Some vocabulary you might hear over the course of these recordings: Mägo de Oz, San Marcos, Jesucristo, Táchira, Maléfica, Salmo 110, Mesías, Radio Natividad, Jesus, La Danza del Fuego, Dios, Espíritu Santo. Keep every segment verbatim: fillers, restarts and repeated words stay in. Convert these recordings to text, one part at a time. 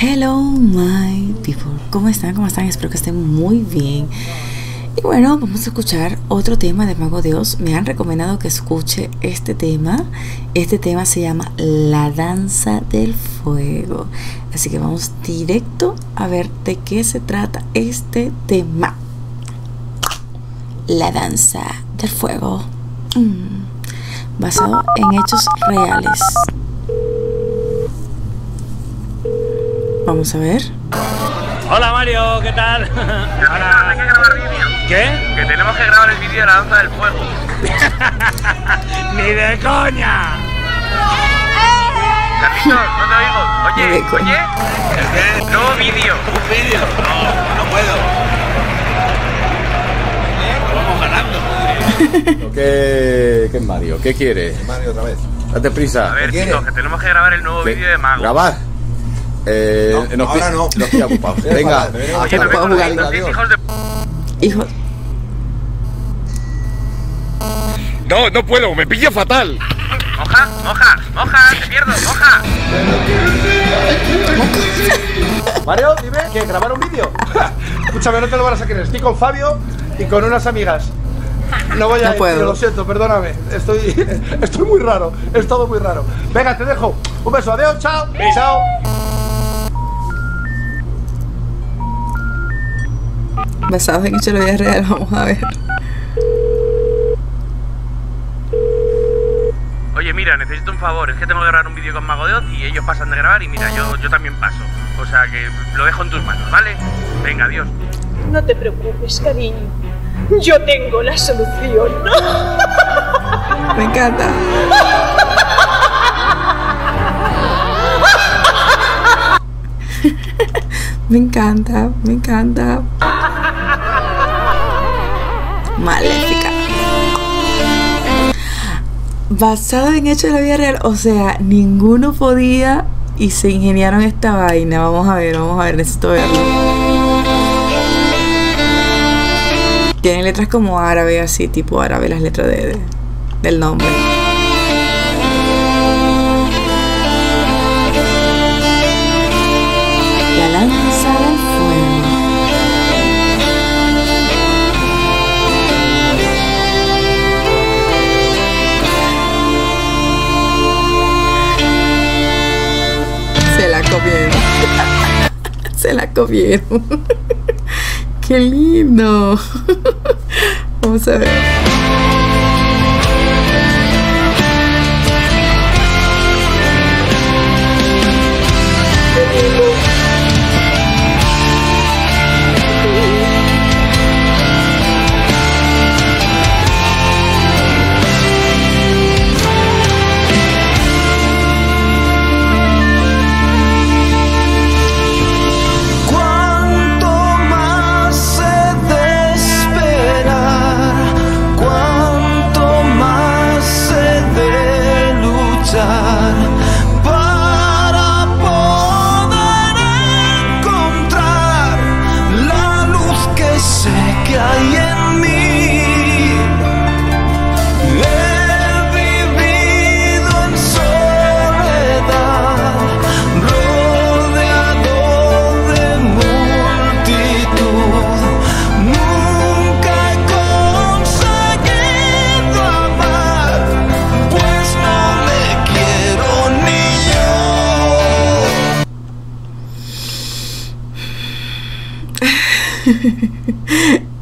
Hello my people, ¿cómo están? ¿Cómo están? Espero que estén muy bien. Y bueno, vamos a escuchar otro tema de Mägo de Oz. Me han recomendado que escuche este tema. Este tema se llama La Danza del Fuego. Así que vamos directo a ver de qué se trata este tema. La Danza del Fuego. Mm. Basado en hechos reales. Vamos a ver. Hola Mario, ¿qué tal? Hola. ¿Qué? Que tenemos que grabar el vídeo de la danza del fuego. ¡Ni de coña! Carlitos, no te oigo. Oye, oye. El nuevo vídeo. ¿Un vídeo? No, no puedo. Lo vamos ganando. ¿Qué es Mario? ¿Qué quieres? Mario, otra vez. Date prisa. A ver, chicos, que tenemos que grabar el nuevo vídeo de Mago. ¿Grabar? Eh, no, no, ahora no. No estoy ocupado. Venga, oye, no puedo jugar. Hijos de... Hijo... No, no puedo, me pilla fatal. Moja, moja, moja, te pierdo, moja. Mario, dime que grabar un vídeo. Escúchame, no te lo van a sacar. Estoy con Fabio y con unas amigas. No voy a ir, lo siento, perdóname. Estoy, estoy muy raro, he estado muy raro. Venga, te dejo. Un beso, adiós, chao. Chao. Basado en hechos reales, vamos a ver. Oye, mira, necesito un favor. Es que tengo que grabar un vídeo con Mägo de Oz y ellos pasan de grabar y mira, yo, yo también paso. O sea que lo dejo en tus manos, ¿vale? Venga, adiós. No te preocupes, cariño. Yo tengo la solución. Me encanta. Me encanta, me encanta. Maléfica. Basado en hechos de la vida real, o sea, ninguno podía y se ingeniaron esta vaina. Vamos a ver, vamos a ver, necesito verlo. Tienen letras como árabe, así, tipo árabe, las letras de, de, del nombre. La Danza del Fuego. Se la comieron. Se la comieron. ¡Qué lindo! Vamos a ver.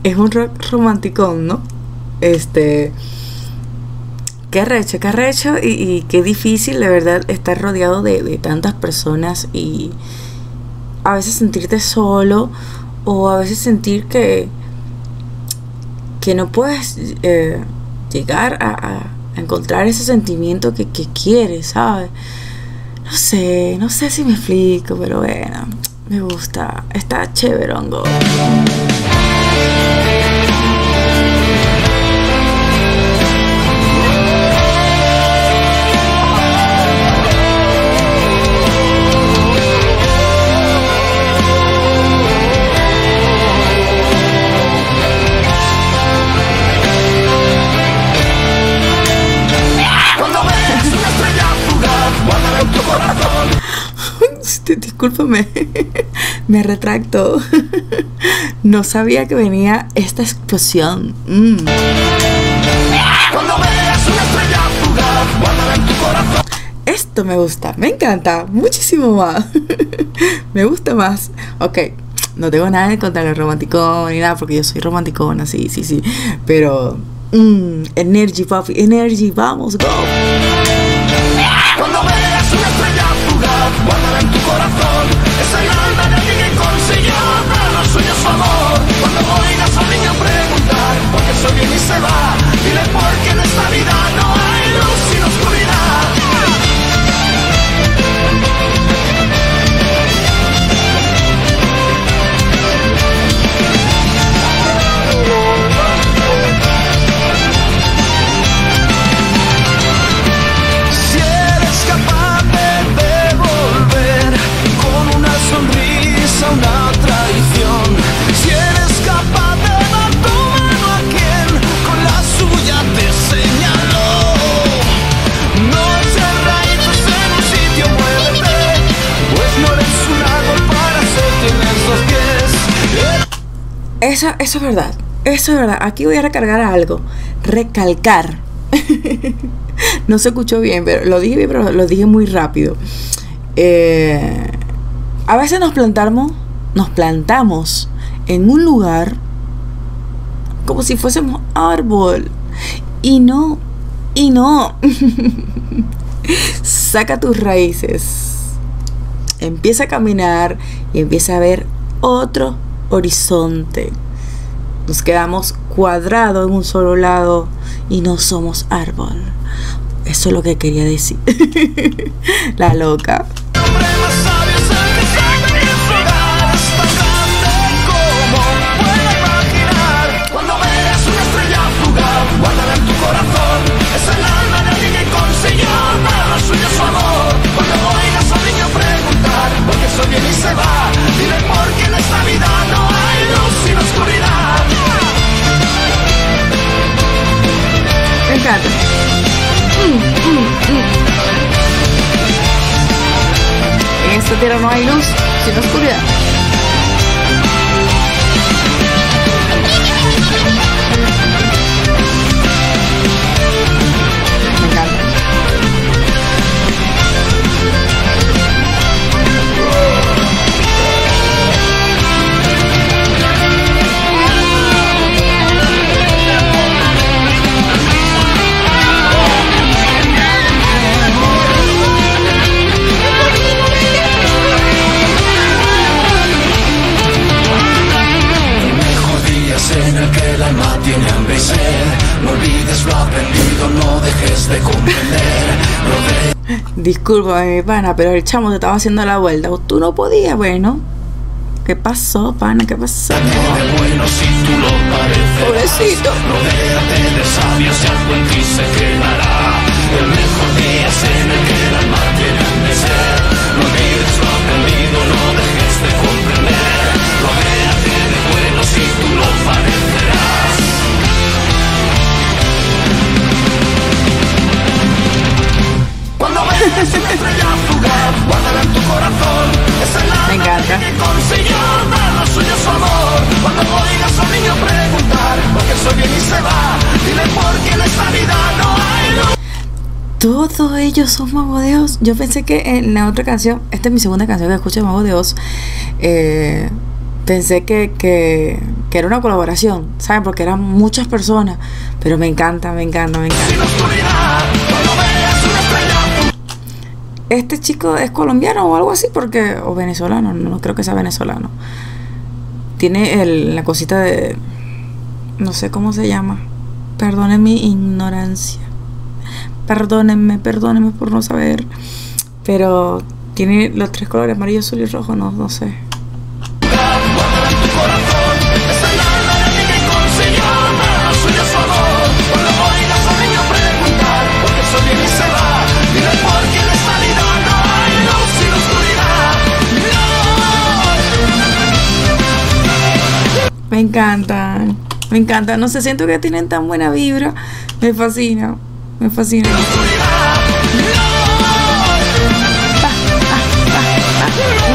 Es un rock romanticón, ¿no? Este, qué recho, qué recho y, y qué difícil de verdad estar rodeado de, de tantas personas y a veces sentirte solo o a veces sentir que que no puedes eh, llegar a, a encontrar ese sentimiento que, que quieres, ¿sabes? No sé, no sé si me explico, pero bueno, me gusta, está chéverongo. Discúlpame, me retracto. No sabía que venía esta explosión. Mm. Esto me gusta, me encanta, muchísimo más. Me gusta más. Ok, no tengo nada en contra del romántico ni nada, porque yo soy romanticona, sí, sí, sí. Pero, mm, energy, papi, energy, vamos, go. Cuando veas una estrella fugaz, guárdala en tu corazón. Es el alma de alguien que consiguió para los suyos su amor. Cuando oigas a alguien preguntar por qué soy bien y se va, dile porque en esta vida no hay luz sino Eso, eso es verdad, eso es verdad. Aquí voy a recargar algo. Recalcar. No se escuchó bien, pero lo dije bien, pero lo dije muy rápido. Eh, a veces nos plantamos, nos plantamos en un lugar como si fuésemos árbol. Y no, y no. Saca tus raíces. Empieza a caminar y empieza a ver otro horizonte. Nos quedamos cuadrados en un solo lado y no somos árbol. Eso es lo que quería decir. La loca. Cuando veas una estrella fugaz, guárdala en tu corazón. Es el alma de alguien que consiguió para los suyos su amor. Cuando oigas a alguien preguntar por qué soy bien y se va, dile porque en esta vida no hay luz sino oscuridad. Me encanta. Mm, mm, mm. En esta tierra no hay luz sino oscuridad. Disculpa, mi pana, pero el chamo se estaba haciendo la vuelta. Tú no podías, bueno. ¿Qué pasó, pana? ¿Qué pasó? Pobrecito. Me encanta. Todos ellos son Mägo de Oz. Yo pensé que en la otra canción, esta es mi segunda canción que escucho de Mägo de Oz, eh, pensé que, que, que era una colaboración, ¿saben? Porque eran muchas personas, pero me encanta, me encanta, me encanta. Este chico es colombiano o algo así, porque o venezolano, no creo que sea venezolano. Tiene el, la cosita de, no sé cómo se llama. Perdonen mi ignorancia. Perdónenme, perdónenme por no saber. Pero tiene los tres colores, amarillo, azul y rojo, no, no sé. Me encantan, me encantan, no sé, siento que tienen tan buena vibra, me fascina, me fascina. Ah, ah, ah, ah.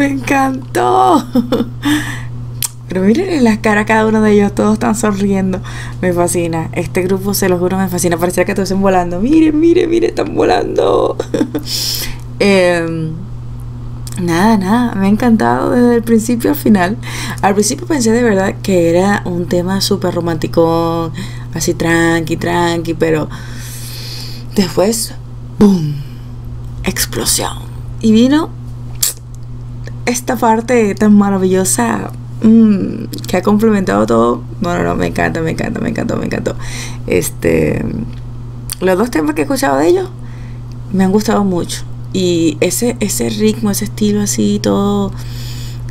Me encantó. Pero miren las caras cada uno de ellos, todos están sonriendo. Me fascina, este grupo se los juro me fascina. Pareciera que todos estén volando. Miren, miren, miren, están volando. eh, Nada, nada, me ha encantado desde el principio al final. Al principio pensé de verdad que era un tema súper romántico, así tranqui, tranqui, pero después, ¡boom!, explosión. Y vino esta parte tan maravillosa mmm, que ha complementado todo. No, no, no, me encanta, me encanta, me encantó, me encantó. Este, los dos temas que he escuchado de ellos me han gustado mucho. Y ese, ese ritmo, ese estilo así, todo,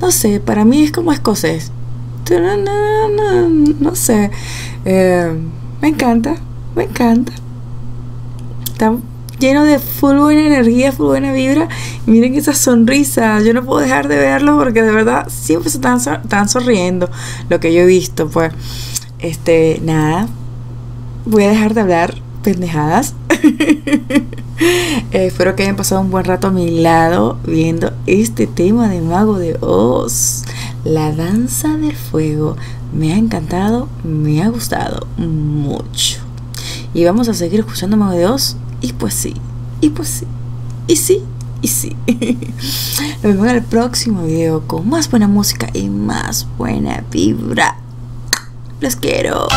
no sé, para mí es como escocés. No sé, eh, me encanta, me encanta. Está lleno de full buena energía, full buena vibra. Y miren esa sonrisa, yo no puedo dejar de verlo porque de verdad siempre se están, están sonriendo. Lo que yo he visto, pues, este, nada, voy a dejar de hablar pendejadas. Eh, espero que hayan pasado un buen rato a mi lado viendo este tema de Mägo de Oz, La Danza del Fuego. Me ha encantado, me ha gustado mucho. Y vamos a seguir escuchando Mägo de Oz. Y pues sí, y pues sí, y sí, y sí. Nos vemos en el próximo video con más buena música y más buena vibra. Los quiero.